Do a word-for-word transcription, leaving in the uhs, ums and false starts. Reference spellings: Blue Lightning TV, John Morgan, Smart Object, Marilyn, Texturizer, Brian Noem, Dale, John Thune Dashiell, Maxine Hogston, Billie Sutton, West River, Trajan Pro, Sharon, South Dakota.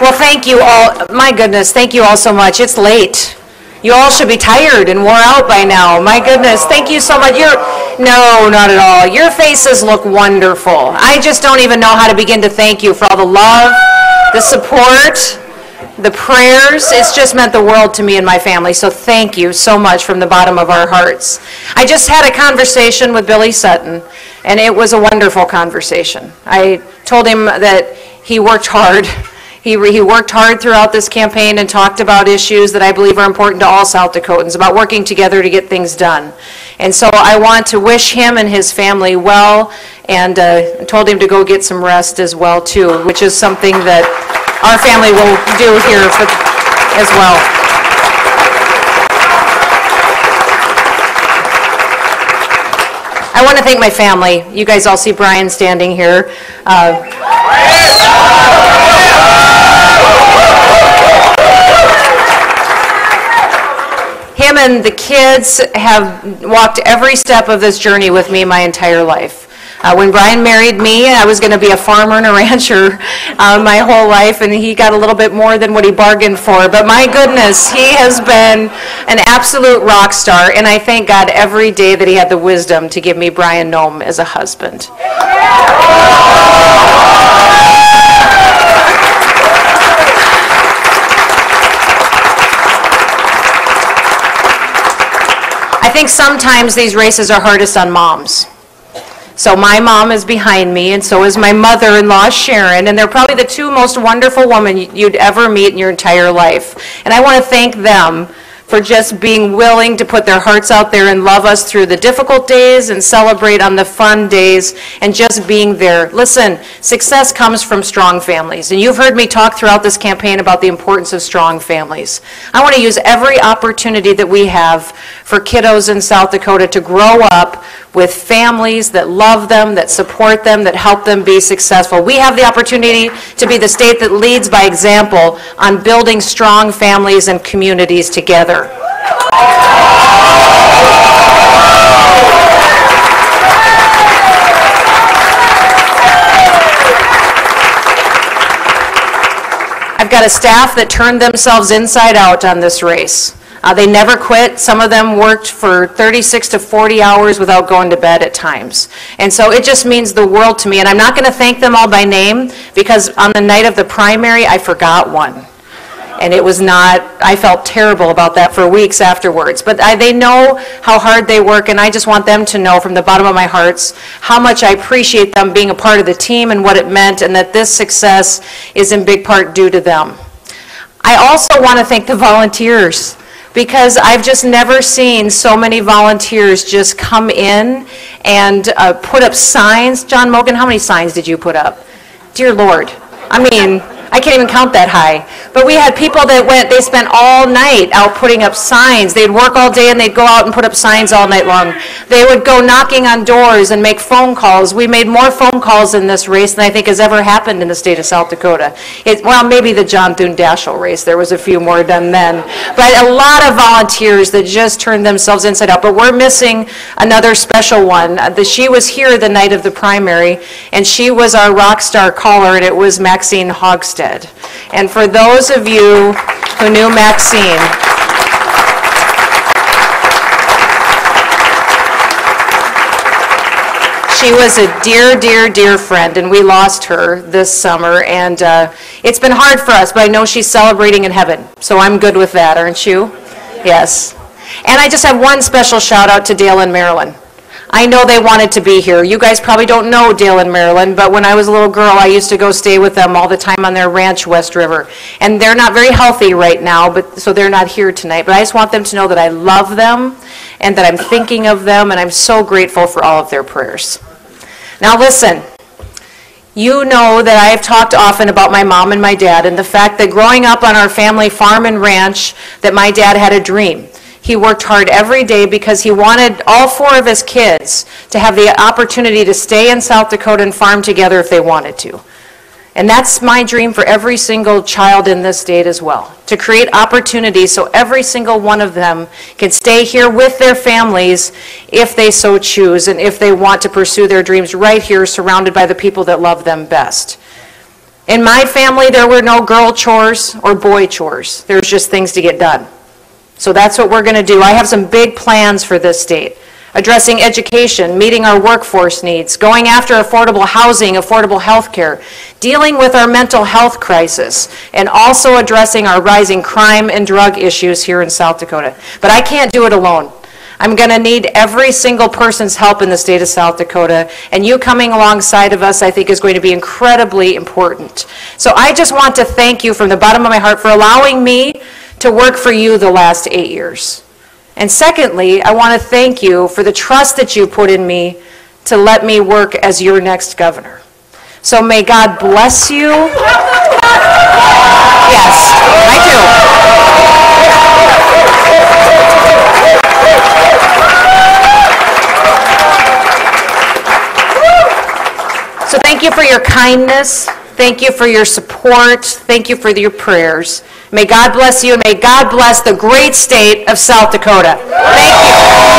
Well, thank you all. My goodness, thank you all so much. It's late. You all should be tired and wore out by now. My goodness, thank you so much. You're, no, not at all. Your faces look wonderful. I just don't even know how to begin to thank you for all the love, the support, the prayers. It's just meant the world to me and my family, so thank you so much from the bottom of our hearts. I just had a conversation with Billie Sutton, and it was a wonderful conversation. I told him that he worked hard. He, he worked hard throughout this campaign and talked about issues that I believe are important to all South Dakotans, about working together to get things done. And so I want to wish him and his family well, and uh, told him to go get some rest as well too, which is something that our family will do here for, as well. I want to thank my family. You guys all see Brian standing here. Uh, Him and the kids have walked every step of this journey with me my entire life. Uh, when Brian married me, I was going to be a farmer and a rancher uh, my whole life, and he got a little bit more than what he bargained for. But my goodness, he has been an absolute rock star, and I thank God every day that he had the wisdom to give me Brian Noem as a husband. I think sometimes these races are hardest on moms. So my mom is behind me, and so is my mother-in-law, Sharon, and they're probably the two most wonderful women you'd ever meet in your entire life. And I want to thank them for just being willing to put their hearts out there and love us through the difficult days and celebrate on the fun days and just being there. Listen, success comes from strong families, and you've heard me talk throughout this campaign about the importance of strong families. I want to use every opportunity that we have for kiddos in South Dakota to grow up with families that love them, that support them, that help them be successful. We have the opportunity to be the state that leads by example on building strong families and communities together. I've got a staff that turned themselves inside out on this race. Uh, they never quit. Some of them worked for thirty-six to forty hours without going to bed at times. And so it just means the world to me. And I'm not going to thank them all by name, because on the night of the primary, I forgot one. And it was not, I felt terrible about that for weeks afterwards. But I, they know how hard they work, and I just want them to know from the bottom of my hearts how much I appreciate them being a part of the team and what it meant, and that this success is in big part due to them. I also want to thank the volunteers, because I've just never seen so many volunteers just come in and uh, put up signs. John Morgan, how many signs did you put up? Dear Lord, I mean, I can't even count that high. But we had people that went, they spent all night out putting up signs. They'd work all day and they'd go out and put up signs all night long. They would go knocking on doors and make phone calls. We made more phone calls in this race than I think has ever happened in the state of South Dakota. It, well, maybe the John Thune Dashiell race, there was a few more done then. But a lot of volunteers that just turned themselves inside out. But we're missing another special one. She was here the night of the primary, and she was our rock star caller, and it was Maxine Hogston. And for those of you who knew Maxine, she was a dear, dear, dear friend, and we lost her this summer, and uh, it's been hard for us, but I know she's celebrating in heaven, so I'm good with that, aren't you? Yes. And I just have one special shout out to Dale and Marilyn. I know they wanted to be here. You guys probably don't know Dale and Marilyn, but when I was a little girl, I used to go stay with them all the time on their ranch, West River. And they're not very healthy right now, but so they're not here tonight. But I just want them to know that I love them and that I'm thinking of them, and I'm so grateful for all of their prayers. Now listen, you know that I have talked often about my mom and my dad and the fact that growing up on our family farm and ranch, that my dad had a dream. He worked hard every day because he wanted all four of his kids to have the opportunity to stay in South Dakota and farm together if they wanted to. And that's my dream for every single child in this state as well, to create opportunities so every single one of them can stay here with their families if they so choose and if they want to pursue their dreams right here surrounded by the people that love them best. In my family, there were no girl chores or boy chores. There's just things to get done. So that's what we're going to do. I have some big plans for this state. Addressing education, meeting our workforce needs, going after affordable housing, affordable health care, dealing with our mental health crisis, and also addressing our rising crime and drug issues here in South Dakota. But I can't do it alone. I'm going to need every single person's help in the state of South Dakota, and you coming alongside of us, I think, is going to be incredibly important. So I just want to thank you from the bottom of my heart for allowing me to work for you the last eight years. And secondly, I want to thank you for the trust that you put in me to let me work as your next governor. So may God bless you. Yes, I do. So thank you for your kindness, thank you for your support, thank you for your prayers. May God bless you, and may God bless the great state of South Dakota. Thank you.